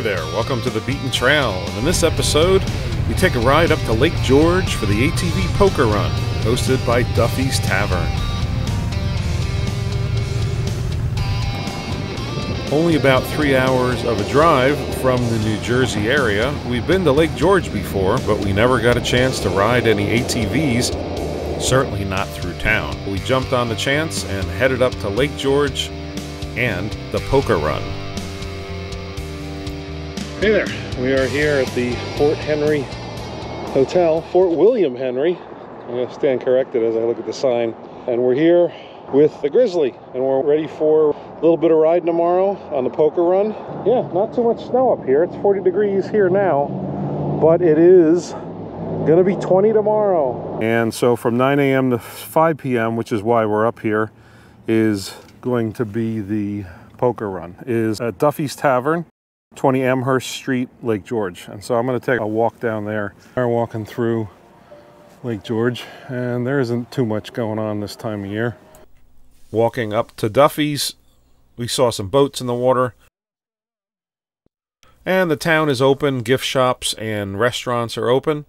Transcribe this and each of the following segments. Hi there, welcome to The Beaten Trail. In this episode, we take a ride up to Lake George for the ATV poker run, hosted by Duffy's Tavern. Only about 3 hours of a drive from the New Jersey area. We've been to Lake George before, but we never got a chance to ride any ATVs, certainly not through town. We jumped on the chance and headed up to Lake George and the poker run. Hey there, we are here at the Fort Henry Hotel, Fort William Henry. I'm going to stand corrected as I look at the sign. And we're here with the Grizzly, and we're ready for a little bit of ride tomorrow on the poker run. Yeah, not too much snow up here. It's 40 degrees here now, but it is going to be 20 tomorrow. And so from 9 a.m. to 5 p.m., which is why we're up here, is going to be the poker run. It is at Duffy's Tavern, 20 Amherst Street, Lake George. And so I'm going to take a walk down there. We're walking through Lake George, and there isn't too much going on this time of year. Walking up to Duffy's, we saw some boats in the water. And the town is open. Gift shops and restaurants are open.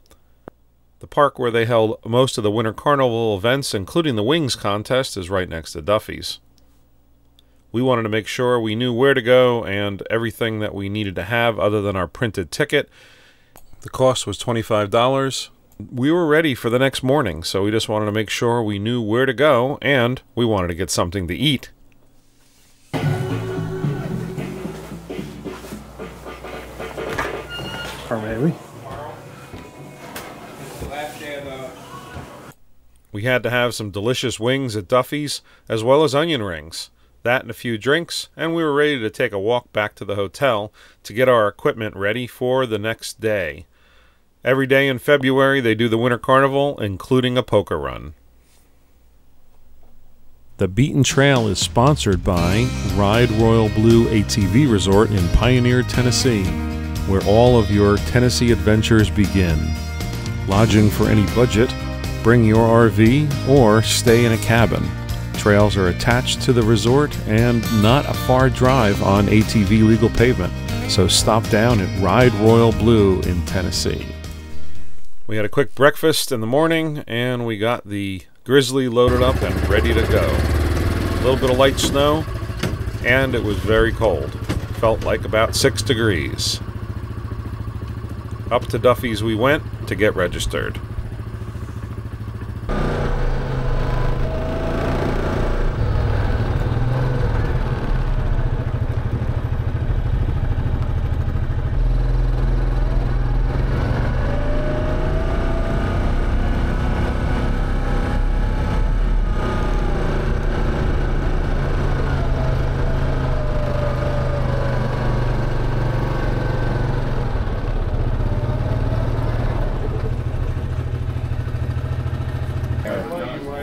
The park where they held most of the winter carnival events, including the Wings contest, is right next to Duffy's. We wanted to make sure we knew where to go and everything that we needed to have other than our printed ticket. The cost was $25. We were ready for the next morning, so we just wanted to make sure we knew where to go, and we wanted to get something to eat. Or maybe. We had to have some delicious wings at Duffy's, as well as onion rings. That and a few drinks, and we were ready to take a walk back to the hotel to get our equipment ready for the next day. Every day in February they do the Winter Carnival, including a poker run. The Beaten Trail is sponsored by Ride Royal Blue ATV Resort in Pioneer, Tennessee, where all of your Tennessee adventures begin. Lodging for any budget, bring your RV, or stay in a cabin. Trails are attached to the resort and not a far drive on ATV legal pavement, so stop down at Ride Royal Blue in Tennessee. We had a quick breakfast in the morning, and we got the Grizzly loaded up and ready to go. A little bit of light snow, and it was very cold. Felt like about 6 degrees. Up to Duffy's we went to get registered.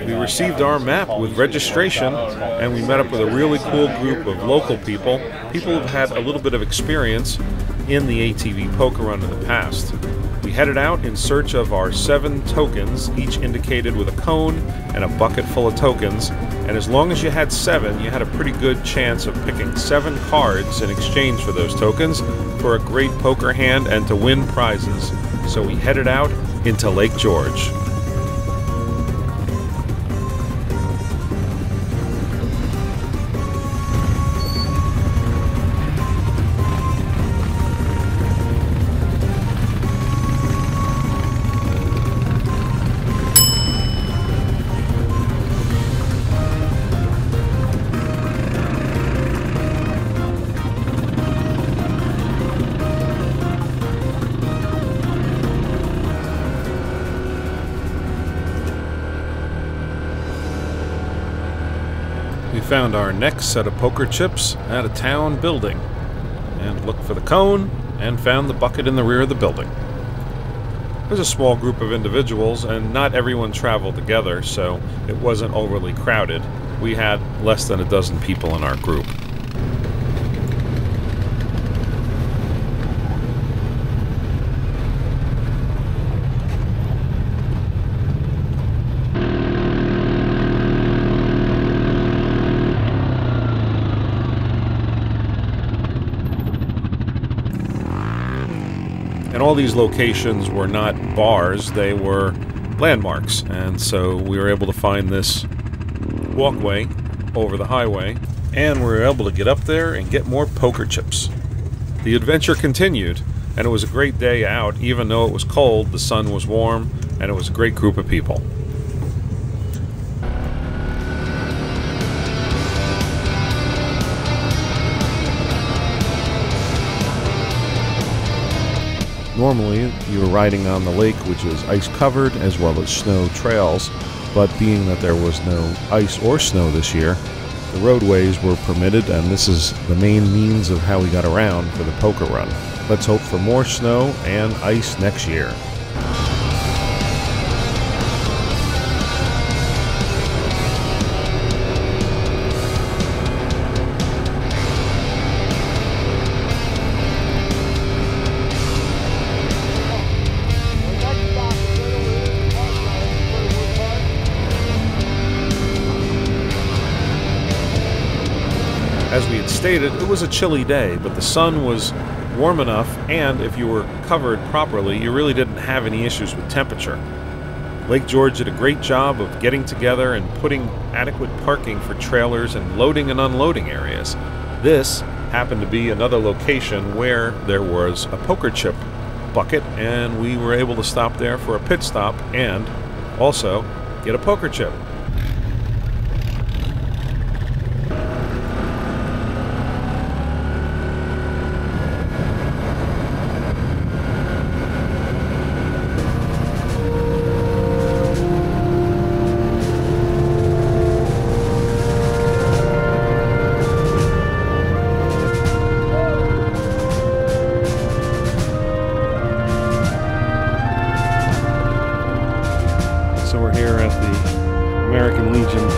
We received our map with registration, and we met up with a really cool group of local people, people who've had a little bit of experience in the ATV poker run in the past. We headed out in search of our 7 tokens, each indicated with a cone and a bucket full of tokens, and as long as you had 7, you had a pretty good chance of picking 7 cards in exchange for those tokens for a great poker hand and to win prizes. So we headed out into Lake George. Found our next set of poker chips at a town building and looked for the cone and found the bucket in the rear of the building. There's a small group of individuals and not everyone traveled together, so it wasn't overly crowded. We had less than 12 people in our group. And all these locations were not bars, they were landmarks. And so we were able to find this walkway over the highway, and we were able to get up there and get more poker chips. The adventure continued, and it was a great day out. Even though it was cold, the sun was warm, and it was a great group of people. Normally, you were riding on the lake, which is ice-covered as well as snow trails, but being that there was no ice or snow this year, the roadways were permitted, and this is the main means of how we got around for the poker run. Let's hope for more snow and ice next year. As we had stated, it was a chilly day, but the sun was warm enough, and if you were covered properly, you really didn't have any issues with temperature. Lake George did a great job of getting together and putting adequate parking for trailers and loading and unloading areas. This happened to be another location where there was a poker chip bucket, and we were able to stop there for a pit stop and also get a poker chip.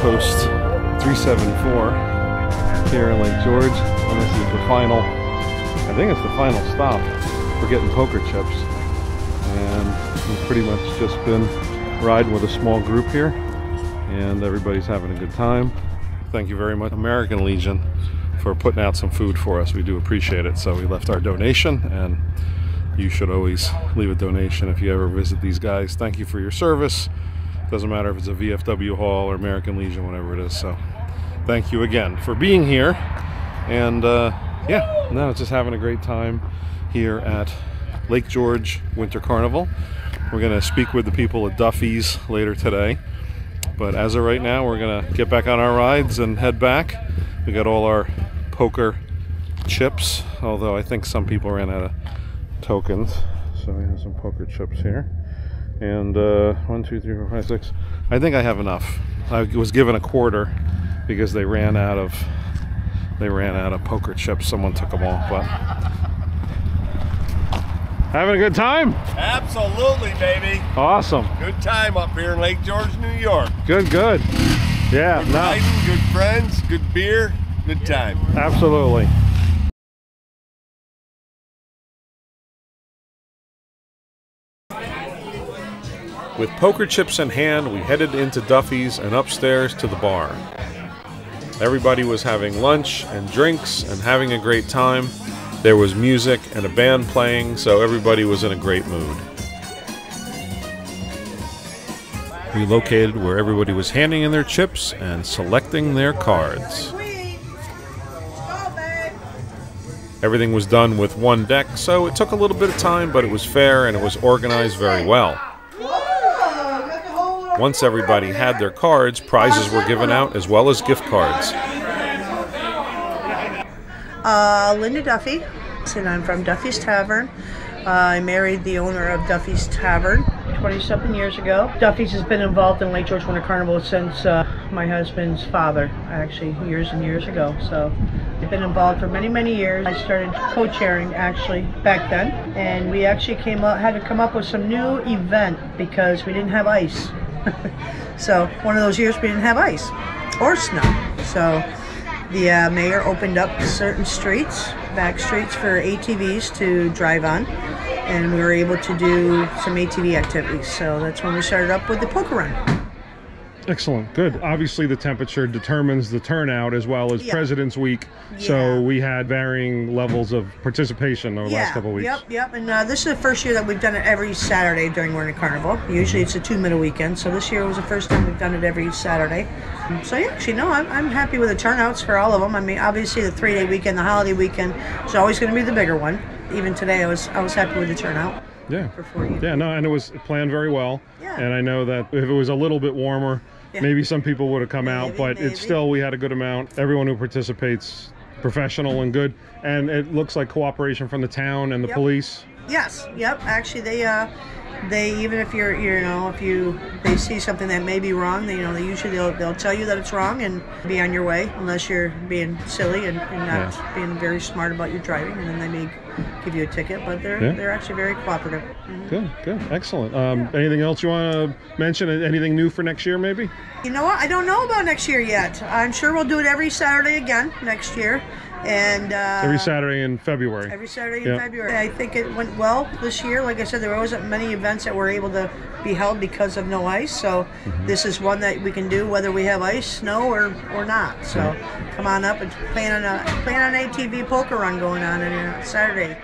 Post 374 here in Lake George, and this is the final, I think it's the final stop for getting poker chips, and we've pretty much just been riding with a small group here, and everybody's having a good time. Thank you very much, American Legion, for putting out some food for us. We do appreciate it. So we left our donation, and you should always leave a donation if you ever visit these guys. Thank you for your service. Doesn't matter if it's a VFW haul or American Legion, whatever it is. So thank you again for being here. And yeah, now it's just having a great time here at Lake George Winter Carnival. We're going to speak with the people at Duffy's later today. But as of right now, we're going to get back on our rides and head back. We got all our poker chips, although I think some people ran out of tokens. So we have some poker chips here. And 1, 2, 3, 4, 5, 6. I think I have enough. I was given a quarter because they ran out of poker chips. Someone took them all. But having a good time? Absolutely, baby. Awesome. Good time up here in Lake George, New York. Good, good. Yeah. Good riding, good friends, good beer, good time. Absolutely. With poker chips in hand, we headed into Duffy's and upstairs to the bar. Everybody was having lunch and drinks and having a great time. There was music and a band playing, so everybody was in a great mood. We located where everybody was handing in their chips and selecting their cards. Everything was done with one deck, so it took a little bit of time, but it was fair and it was organized very well. Once everybody had their cards, prizes were given out as well as gift cards. Linda Duffy, and I'm from Duffy's Tavern. I married the owner of Duffy's Tavern 20-something years ago. Duffy's has been involved in Lake George Winter Carnival since my husband's father, actually, years and years ago. So I've been involved for many, many years. I started co-chairing, actually, back then. And we actually had to come up with some new event because we didn't have ice. So one of those years we didn't have ice or snow, so the mayor opened up certain streets, back streets, for ATVs to drive on, and we were able to do some ATV activities. So that's when we started up with the poker run. Excellent. Good. Obviously, the temperature determines the turnout as well as President's Week. Yeah. So we had varying levels of participation over the last couple of weeks. Yep. And this is the first year that we've done it every Saturday during Winter Carnival. Usually it's a two-minute weekend. So this year was the first time we've done it every Saturday. So yeah, actually, no, I'm happy with the turnouts for all of them. I mean, obviously the three-day weekend, the holiday weekend is always going to be the bigger one. Even today, I was happy with the turnout. Yeah. For 4 years. Yeah, no, and it was planned very well. Yeah. And I know that if it was a little bit warmer, maybe some people would have come out, but it's still, we had a good amount. Everyone who participates, professional and good. And it looks like cooperation from the town and the police. Yes. Yep. Actually, they even if you're, you know, if you, they see something that may be wrong, they, you know, they usually they'll tell you that it's wrong and be on your way, unless you're being silly and not being very smart about your driving, and then they may give you a ticket. But they're actually very cooperative. Mm-hmm. Good, excellent. Anything else you want to mention? Anything new for next year, maybe? You know what? I don't know about next year yet. I'm sure we'll do it every Saturday again next year. And every Saturday in February. Every Saturday in February. I think it went well this year. Like I said, there wasn't many events that were able to be held because of no ice. So this is one that we can do whether we have ice, snow, or not. So come on up and plan an ATV poker run going on on a Saturday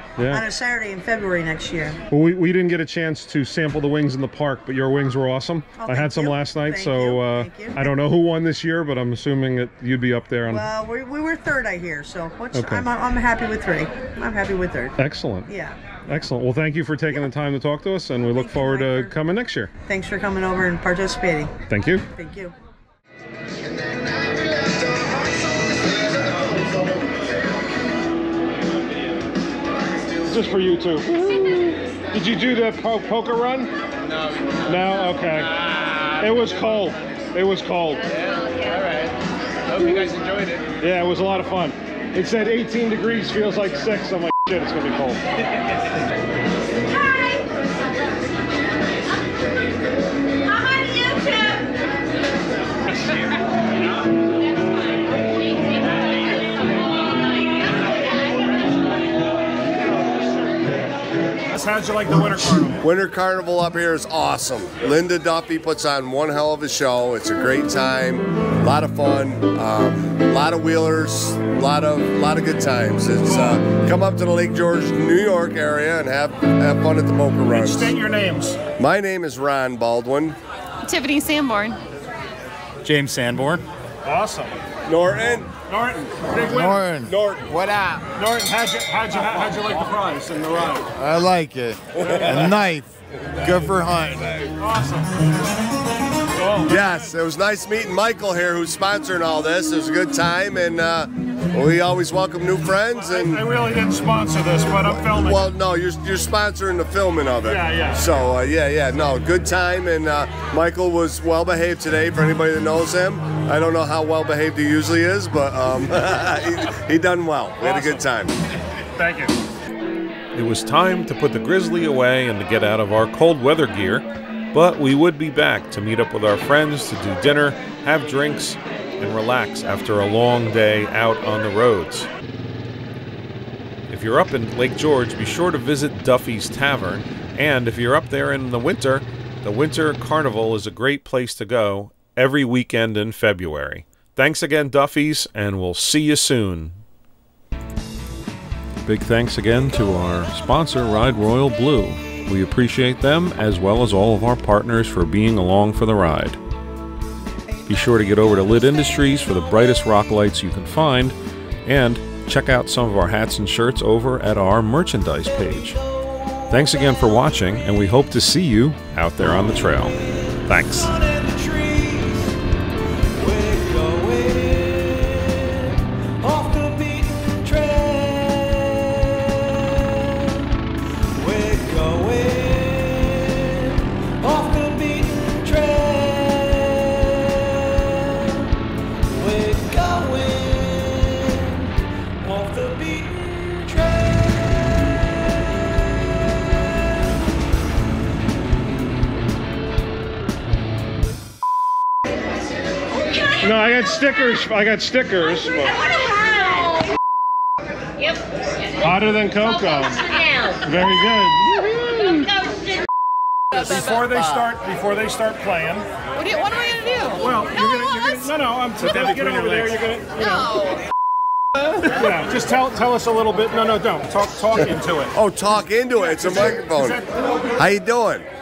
in February next year. Well, we didn't get a chance to sample the wings in the park, but your wings were awesome. Oh, I had some last night, I don't know who won this year, but I'm assuming that you'd be up there. Well, we were third, I hear. So I'm happy with three. I'm happy with third. Excellent. Yeah. Excellent. Well, thank you for taking the time to talk to us, and we look forward to coming next year. Thanks for coming over and participating. Thank you. Thank you. Just for you two. Did you do the poker run? No. No? Okay. It was cold. It was cold. Yeah. All right. Hope you guys enjoyed it. Yeah, it was a lot of fun. It said 18 degrees, feels like 6. I'm like, shit, it's gonna be cold. Hi! I'm on YouTube! How'd you like the Winter Carnival? Winter Carnival up here is awesome. Linda Duffy puts on one hell of a show. It's a great time. A lot of fun, a lot of wheelers, a lot of good times. It's come up to the Lake George, New York area and have fun at the poker runs. State your names. My name is Ron Baldwin. Tiffany Sanborn. James Sanborn. Awesome. Norton. What up? Norton, how'd you like the prize and the ride? I like it. A knife. Good for hunting. Awesome. Oh, yes, it was nice meeting Michael here, who's sponsoring all this. It was a good time, and we always welcome new friends. And I really didn't sponsor this, but I'm filming. Well, no, you're sponsoring the filming of it. Yeah. So no, good time, and Michael was well behaved today. For anybody that knows him, I don't know how well behaved he usually is, but he done well. We had a good time. Thank you. It was time to put the Grizzly away and to get out of our cold weather gear. But we would be back to meet up with our friends, to do dinner, have drinks, and relax after a long day out on the roads. If you're up in Lake George, be sure to visit Duffy's Tavern. And if you're up there in the Winter Carnival is a great place to go every weekend in February. Thanks again, Duffy's, and we'll see you soon. Big thanks again to our sponsor, Ride Royal Blue. We appreciate them, as well as all of our partners, for being along for the ride. Be sure to get over to Lit Industries for the brightest rock lights you can find, and check out some of our hats and shirts over at our merchandise page. Thanks again for watching, and we hope to see you out there on the trail. Thanks. No, I got stickers. I got stickers. I want a hat. Yep. Hotter than cocoa. Very good. Before they start playing. What are we gonna do? Well, No, no, I'm just going to get over there. You're going to, you know. Yeah, just tell us a little bit. No, no, don't. Talk into it. Oh, talk into it. It's a microphone. How you doing?